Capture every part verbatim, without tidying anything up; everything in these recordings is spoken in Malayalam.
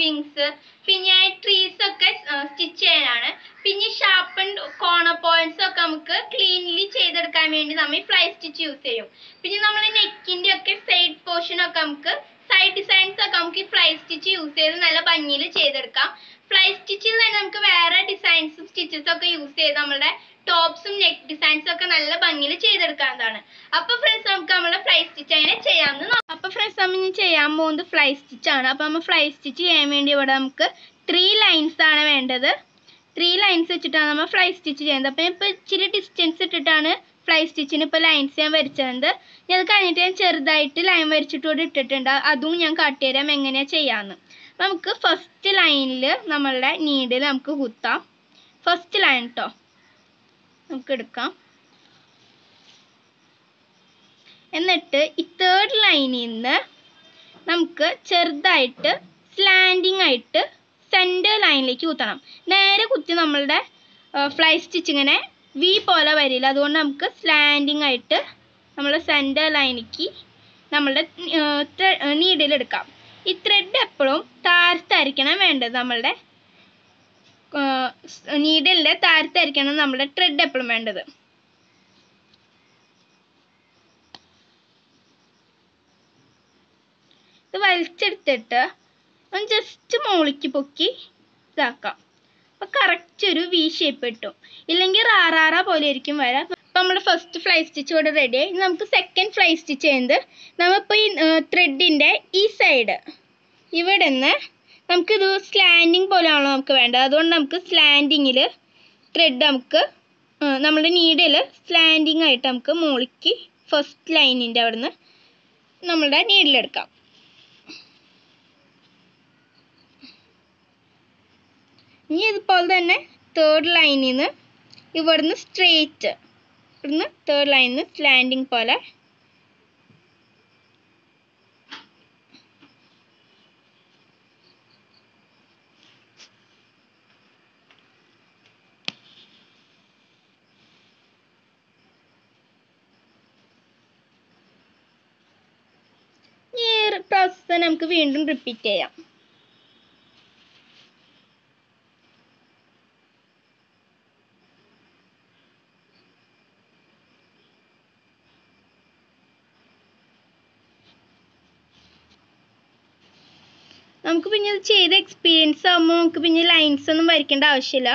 wings, trees uh, stitch sharpened corner points cleanly fly stitch use neck side portion side designs fly stitch use fly stitches and designs stitches use tops and neck designs ഒക്കെ നല്ല ഭംഗിയിൽ ചെയ്തെടുക്കാനാണ് അപ്പോൾ ഫ്രണ്ട്സ് നമുക്ക് നമ്മൾ ഫ്ലൈ സ്റ്റിച്ച് എങ്ങനെ ചെയ്യാമെന്ന് നോക്കാം അപ്പോൾ ഫ്രണ്ട്സ് നമ്മൾ ഇനി ചെയ്യാൻ പോകുന്നത് ഫ്ലൈ സ്റ്റിച്ച് ആണ് അപ്പോൾ നമ്മൾ ഫ്ലൈ സ്റ്റിച്ച് ചെയ്യാൻ വേണ്ടി ഇവിടെ നമുക്ക് three ലൈൻസ് ആണ് വേണ്ടത് three ലൈൻസ് വെച്ചിട്ടാണ് നമ്മൾ ഫ്ലൈ സ്റ്റിച്ച് ചെയ്യുന്നത് അപ്പോൾ ഇപ്പോൾ ഇച്ചിരി ഡിസ്റ്റൻസ് ഇട്ടിട്ടാണ് ഫ്ലൈ സ്റ്റിച്ചിന് ഇപ്പോൾ ലൈൻസ് ഞാൻ വരച്ചണ്ട് ഞാൻ കഴിഞ്ഞിട്ട് ഞാൻ ചെറുതായിട്ട് ലൈൻ വരച്ചിട്ട് ഇട്ടിട്ടുണ്ട് അതും ഞാൻ കട്ട് ചെയ്യാം എങ്ങനെ ചെയ്യാമെന്ന് നമുക്ക് ഫസ്റ്റ് ലൈനിൽ നമ്മളുടെ നീഡിൽ നമുക്ക് കുത്താം ഫസ്റ്റ് ലൈൻ ട്ടോ നമുക്ക് എടുക്കാം എന്നിട്ട് ഈ തേർഡ് ലൈനിൽ നിന്ന് നമുക്ക് ചെറുതായിട്ട് സ്ലാൻഡിംഗ് ആയിട്ട് സെന്റർ ലൈനിലേക്ക് കുത്തണം നേരെ കുത്തി നമ്മളുടെ ഫ്ലൈ സ്റ്റിച്ച് ഇങ്ങനെ വി പോലെ വരില്ല അതുകൊണ്ട് നമുക്ക് സ്ലാൻഡിംഗ് ആയിട്ട് നമ്മൾ സെന്റർ ലൈനിലേക്ക് നമ്മളുടെ നീഡിൽ എടുക്കാം ഈ ത്രെഡ് എപ്പോഴും താഴ്ത്തായിരിക്കണം വേണ്ടത് നമ്മളുടെ നീഡിലിന്റെ താഴ്ത്തായിരിക്കണം നമ്മുടെ ത്രെഡ് എപ്പോഴും വേണ്ടത് ഇത് വലിച്ചെടുത്തിട്ട് ഒന്ന് ജസ്റ്റ് മുകളിലേക്ക് പൊക്കി ഇതാക്കാം അപ്പോൾ കറക്റ്റ് ഒരു വി ഷേപ്പ് കിട്ടും ഇല്ലെങ്കിൽ റാറാറ പോലെ ആയിരിക്കും വരാം അപ്പോൾ നമ്മുടെ ഫസ്റ്റ് ഫ്ലൈ സ്റ്റിച്ച് ഇവിടെ റെഡിയായി ഇനി നമുക്ക് സെക്കൻഡ് ഫ്ലൈ സ്റ്റിച്ച് ചെയ്യുന്നത് നമ്മളിപ്പോൾ ഈ ത്രെഡിന്റെ ഈ സൈഡ് ഇവിടെ നിന്ന് നമുക്ക് ഇത് സ്ലാൻഡിംഗ് പോലെയാണല്ലോ നമുക്ക് വേണ്ടത് അതുകൊണ്ട് നമുക്ക് സ്ലാൻഡിങ്ങിൽ ത്രെഡ് നമുക്ക് നമ്മുടെ നീഡിൽ സ്ലാൻഡിംഗ് ആയിട്ട് നമുക്ക് മുകളിലേക്ക് ഫസ്റ്റ് ലൈനിൻ്റെ അവിടുന്ന് നമ്മുടെ നീഡിലെടുക്കാം ഇനി ഇതുപോലെ തന്നെ തേർഡ് ലൈനിൽ നിന്ന് ഇവിടുന്ന് സ്ട്രെയിറ്റ് ഇവിടുന്ന് തേർഡ് ലൈനിൽ നിന്ന് സ്ലാൻഡിങ് പോലെ പ്രോസസ്സ് തന്നെ നമുക്ക് വീണ്ടും റിപ്പീറ്റ് ചെയ്യാം നമുക്ക് പിന്നെ ഇത് ചെയ്ത എക്സ്പീരിയൻസ് ആകുമ്പോൾ നമുക്ക് പിന്നെ ലൈൻസ് ഒന്നും വരയ്ക്കേണ്ട ആവശ്യമില്ല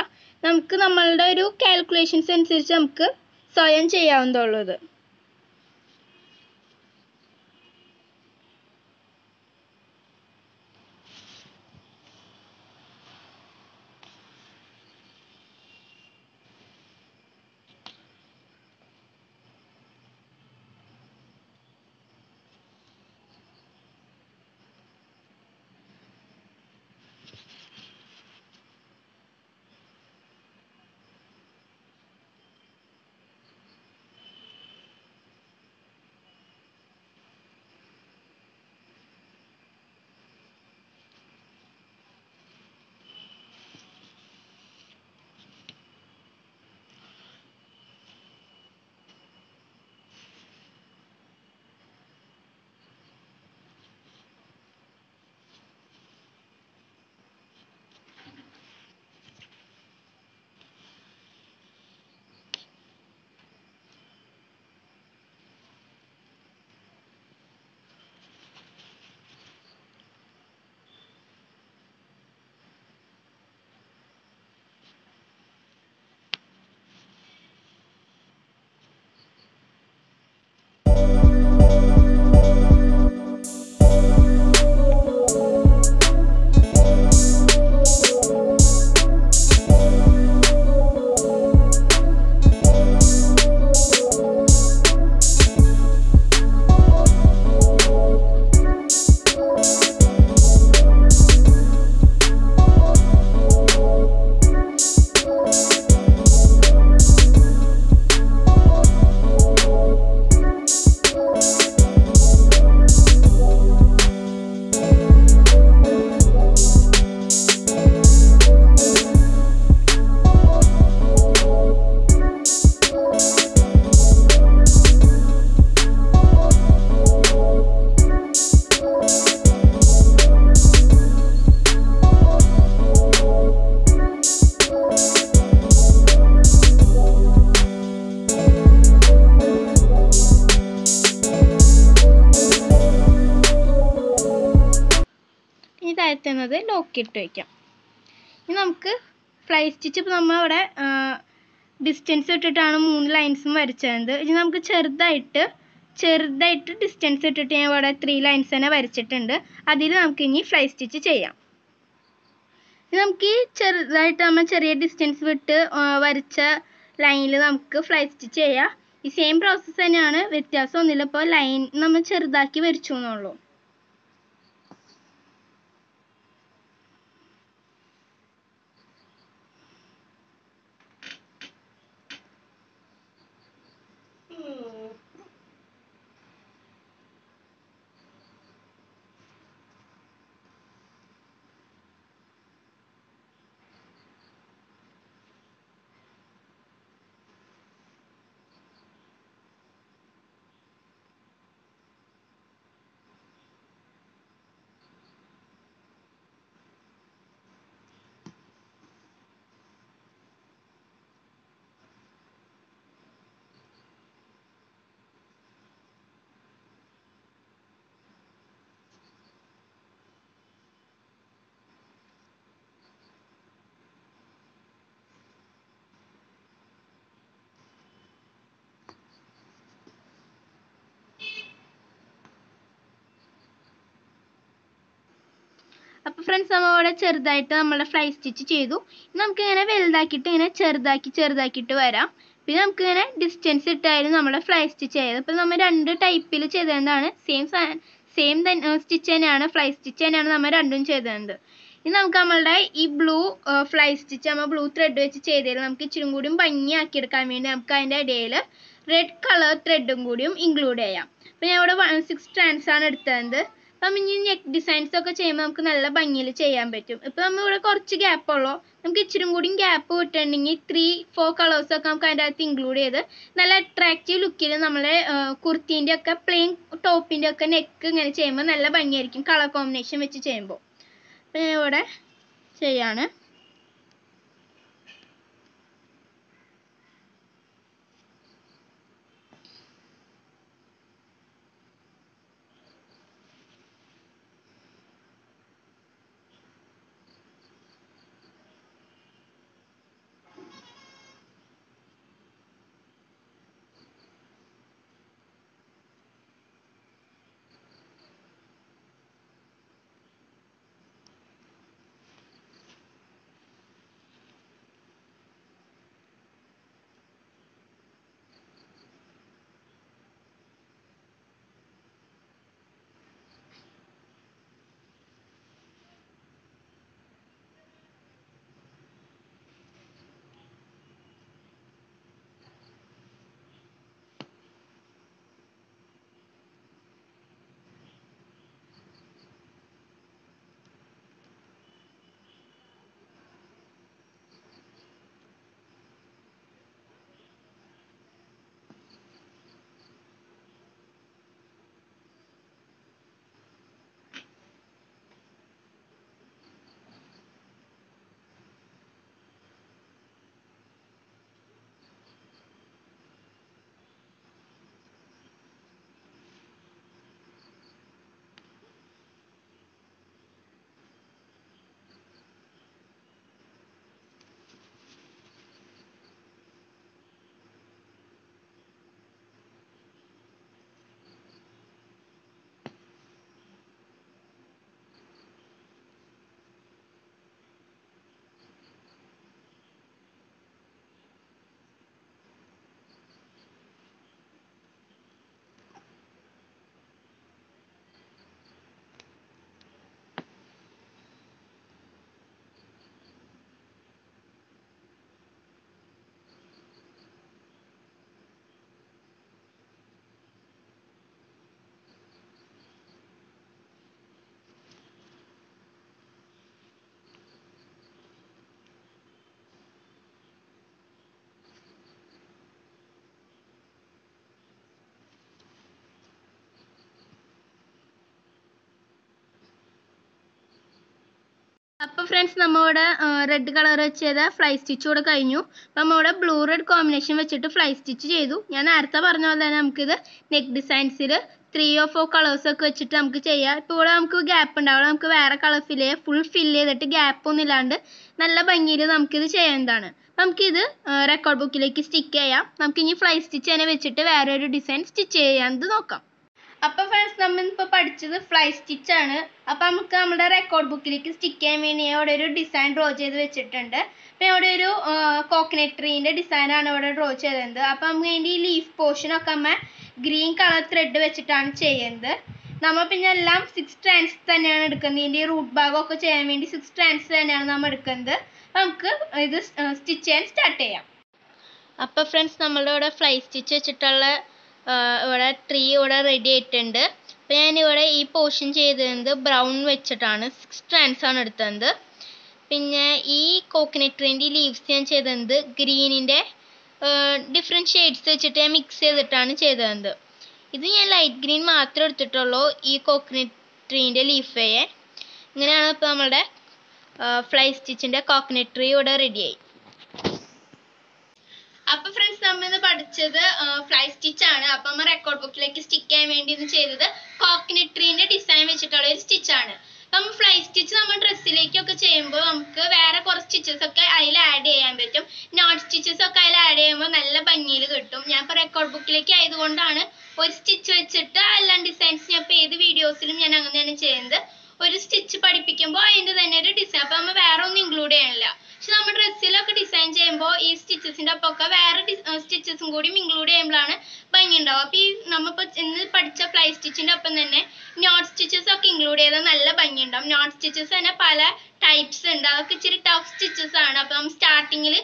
നമുക്ക് നമ്മളുടെ ഒരു കാൽക്കുലേഷൻസ് അനുസരിച്ച് നമുക്ക് സ്വയം ചെയ്യാവുന്നതുള്ളത് pocket to നമുക്ക് fly stitch distance ഇട്ടിട്ടാണ് മൂന്ന് ലൈൻസും വരച്ചത്. ഇനി നമുക്ക് ചെറുതായിട്ട് ചെറുതായിട്ട് distance ഇട്ടിട്ട് ഞാൻ ഇവിടെ three ലൈൻസ് ആണ് വരച്ചിട്ടുണ്ട്. അതില് നമുക്ക് ഇനി fly stitch ചെയ്യാം. ഇനി നമുക്ക് ചെറുതായിട്ട് നമ്മൾ ചെറിയ distance വിട്ട് വരച്ച ലൈനിൽ നമുക്ക് fly stitch ചെയ്യാം. ഈ same process തന്നെയാണ് വ്യത്യാസം ഒന്നില്ല അപ്പോൾ ലൈൻ നമ്മൾ ചെറുതാക്കി വരച്ചു എന്നുള്ളൂ. Friends, we have to do fly stitch. We have to do ചെറുതാക്കി ചെറുതാക്കിട്ട് വരാം. പിന്നെ നമുക്ക് ഇങ്ങനെ distance ഇട്ടായിരുന്നു നമ്മൾ fly stitch ചെയ്തത്. അപ്പോൾ നമ്മൾ രണ്ട് ടൈപ്പിൽ ചെയ്തതാണ് same same stitch തന്നെയാണ് fly stitch തന്നെയാണ് നമ്മൾ രണ്ടും ചെയ്തത്. ഇനി നമുക്ക് നമ്മളുടെ ഈ blue fly stitch നമ്മൾ blue thread വെച്ച് ചെയ്തതിൽ നമുക്ക് ഇച്ചിരി കൂടി ഭംഗിയാക്കി എടുക്കാൻ വേണ്ടി നമുക്ക് അതിന്റെ ഇടയിൽ red color thread ഉം കൂടി include ചെയ്യാം. അപ്പോൾ ഞാൻ ഇവിടെ six strands ആണ് എടുത്തത്. If you have a design, you can use it. If you have a gap, you can gap three four colors. Include it. Attractive look. The plain top and neck. You color combination. Friends, we have red color fly stitch. We have blue red combination fly stitch. I have neck design three or four colours ഒക്കെ വെച്ചിട്ട് നമുക്ക് ചെയ്യാം. ഇപ്പോൾ ഇവിടെ നമുക്ക് ഗ്യാപ്പ് ഉണ്ടാവില്ല. നമുക്ക് വേറെ കളർ ഫിൽ ചെയ്യ ഫുൾ ഫിൽ ചെയ്തിട്ട് ഗ്യാപ്പ് ഒന്നും ഇല്ലാണ്ട് നല്ല ഭംഗിയിൽ നമുക്ക് ഇത് ചെയ്യാനാണ്. നമുക്ക് ഇത് റെക്കോർഡ് ബുക്കിലേക്ക് സ്റ്റിക്ക് ചെയ്യാം. നമുക്ക് ഇനി ഫ്ലൈ സ്റ്റിച്ച് ആണ് വെച്ചിട്ട് വേറെ ഒരു ഡിസൈൻ സ്റ്റിച്ച് ചെയ്യാനത് നോക്കാം. അപ്പോൾ ഫ്രണ്ട്സ് നമ്മൾ ഇപ്പോൾ പഠിച്ചത് ഫ്ലൈ സ്റ്റിച്ച് ആണ്. അപ്പോൾ നമുക്ക് നമ്മുടെ റെക്കോർഡ് ബുക്കിലേക്ക് സ്റ്റിക്ക് ചെയ്യാൻ വേണ്ടി അവിടെ ഒരു ഡിസൈൻ ഡ്രോ ചെയ്ത് വെച്ചിട്ടുണ്ട്. അപ്പോൾ അവിടെ ഒരു കോക്കനട്ട് ട്രീൻ്റെ ഡിസൈനാണ് അവിടെ ഡ്രോ ചെയ്തത്. അപ്പോൾ നമുക്ക് അതിൻ്റെ ഈ ലീഫ് പോർഷനൊക്കെ നമ്മൾ ഗ്രീൻ കളർ ത്രെഡ് വെച്ചിട്ടാണ് ചെയ്യുന്നത്. നമ്മൾ പിന്നെ എല്ലാം സിക്സ് സ്ട്രാൻഡ്സ് തന്നെയാണ് എടുക്കുന്നത്. ഇതിൻ്റെ റൂട്ട് ഭാഗമൊക്കെ ചെയ്യാൻ വേണ്ടി സിക്സ് സ്ട്രാൻഡ്സ് തന്നെയാണ് നമ്മൾ എടുക്കുന്നത്. നമുക്ക് ഇത് സ്റ്റിച്ച് ചെയ്യാൻ സ്റ്റാർട്ട് ചെയ്യാം. അപ്പോൾ ഫ്രണ്ട്സ് നമ്മളുടെ ഇവിടെ ഫ്ലൈ സ്റ്റിച്ച് വെച്ചിട്ടുള്ള ഇവിടെ ട്രീ ഇവിടെ റെഡി ആയിട്ടുണ്ട്. അപ്പോൾ ഞാനിവിടെ ഈ പോർഷൻ ചെയ്തത് ബ്രൗൺ വെച്ചിട്ടാണ്, സിക്സ് സ്ട്രാൻഡ്സ് ആണ് എടുത്തത്. പിന്നെ ഈ കോക്കനട്ട് ട്രീൻ്റെ ലീവ്സ് ഞാൻ ചെയ്തത് ഗ്രീനിൻ്റെ ഡിഫറെൻറ്റ് ഷെയ്ഡ്സ് വെച്ചിട്ട് ഞാൻ മിക്സ് ചെയ്തിട്ടാണ് ചെയ്തത്. ഇത് ഞാൻ ലൈറ്റ് ഗ്രീൻ മാത്രമേ എടുത്തിട്ടുള്ളൂ ഈ കോക്കനട്ട് ട്രീൻ്റെ ലീഫ്. ഇങ്ങനെയാണ് ഇപ്പോൾ നമ്മുടെ ഫ്ലൈ സ്റ്റിച്ചിൻ്റെ കോക്കനട്ട് ട്രീ ഇവിടെ റെഡിയായി. അപ്പൊ ഫ്രണ്ട്സ് നമ്മൾ ഇന്ന് പഠിച്ചത് ഫ്ലൈ സ്റ്റിച്ച് ആണ്. അപ്പൊ നമ്മൾ റെക്കോർഡ് ബുക്കിലേക്ക് സ്റ്റിക്ക് ചെയ്യാൻ വേണ്ടി ഇത് ചെയ്തത് കോക്കനട്ട് ട്രീന്റെ ഡിസൈൻ വെച്ചിട്ടുള്ള ഒരു സ്റ്റിച്ച് ആണ്. നമ്മൾ ഫ്ലൈ സ്റ്റിച്ച് നമ്മൾ ഡ്രസ്സിലേക്കൊക്കെ ചെയ്യുമ്പോൾ നമുക്ക് വേറെ കുറച്ച് സ്റ്റിച്ചസ് ഒക്കെ അതിൽ ആഡ് ചെയ്യാൻ പറ്റും. നോട്ട് സ്റ്റിച്ചസ് ഒക്കെ അതിൽ ആഡ് ചെയ്യുമ്പോൾ നല്ല ഭംഗിയിൽ കിട്ടും. ഞാൻ ഇപ്പോൾ റെക്കോർഡ് ബുക്കിലേക്ക് ആയതുകൊണ്ടാണ് ഒരു സ്റ്റിച്ച് വെച്ചിട്ട് എല്ലാ ഡിസൈൻസ് ഞാൻ ഇപ്പോൾ ഏത് വീഡിയോസിലും ഞാൻ അങ്ങനെയാണ് ചെയ്യുന്നത്. ഒരു സ്റ്റിച്ച് പഠിപ്പിക്കുമ്പോൾ അതിൻ്റെ തന്നെ ഒരു ഡിസൈൻ, അപ്പോൾ നമ്മൾ വേറെ ഒന്നും ഇൻക്ലൂഡ് ചെയ്യണില്ല. പക്ഷെ നമ്മൾ ഡ്രസ്സിലൊക്കെ ഡിസൈൻ ചെയ്യുമ്പോൾ ഈ സ്റ്റിച്ചസിൻ്റെ ഒപ്പമൊക്കെ വേറെ സ്റ്റിച്ചസും കൂടി ഇൻക്ലൂഡ് ചെയ്യുമ്പോഴാണ് ഭംഗി ഉണ്ടാവും. അപ്പോൾ ഈ നമ്മളിപ്പോൾ ഇന്ന് പഠിച്ച ഫ്ലൈ സ്റ്റിച്ചിൻ്റെ ഒപ്പം തന്നെ നോട്ട് സ്റ്റിച്ചസ് ഒക്കെ ഇൻക്ലൂഡ് ചെയ്താൽ നല്ല ഭംഗി ഉണ്ടാവും. നോട്ട് സ്റ്റിച്ചസ് തന്നെ പല ടൈപ്സ് ഉണ്ട്. അതൊക്കെ ഇച്ചിരി ടഫ് സ്റ്റിച്ചസ് ആണ്. അപ്പോൾ നമ്മൾ സ്റ്റാർട്ടിങ്ങിൽ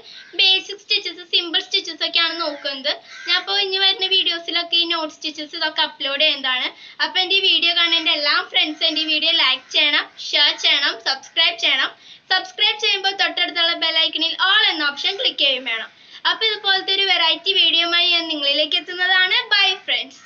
ബേസിക് സ്റ്റിച്ചസ് സിമ്പിൾ സ്റ്റിച്ചസ് ഒക്കെയാണ് നോക്കുന്നത്. ഞാൻ ഇപ്പോൾ ഇനി വരുന്ന വീഡിയോസിലൊക്കെ ഈ നോട്ട് സ്റ്റിച്ചസ് ഇതൊക്കെ അപ്ലോഡ് ചെയ്യുന്നതാണ്. അപ്പോൾ എൻ്റെ ഈ വീഡിയോ കാണുന്ന എൻ്റെ എല്ലാ ഫ്രണ്ട്സ് എൻ്റെ ഈ വീഡിയോ ലൈക്ക് ചെയ്യണം, ഷെയർ ചെയ്യണം, സബ്സ്ക്രൈബ് ചെയ്യണം. സബ്സ്ക്രൈബ് ചെയ്യുമ്പോൾ തൊട്ടടുത്തുള്ള ബെലൈക്കണിൽ ഓൾ എന്ന ഓപ്ഷൻ ക്ലിക്ക് ചെയ്യും വേണം. അപ്പോൾ ഇതുപോലത്തെ ഒരു വെറൈറ്റി വീഡിയോയുമായി ഞാൻ നിങ്ങളിലേക്ക് എത്തുന്നതാണ്. Bye friends.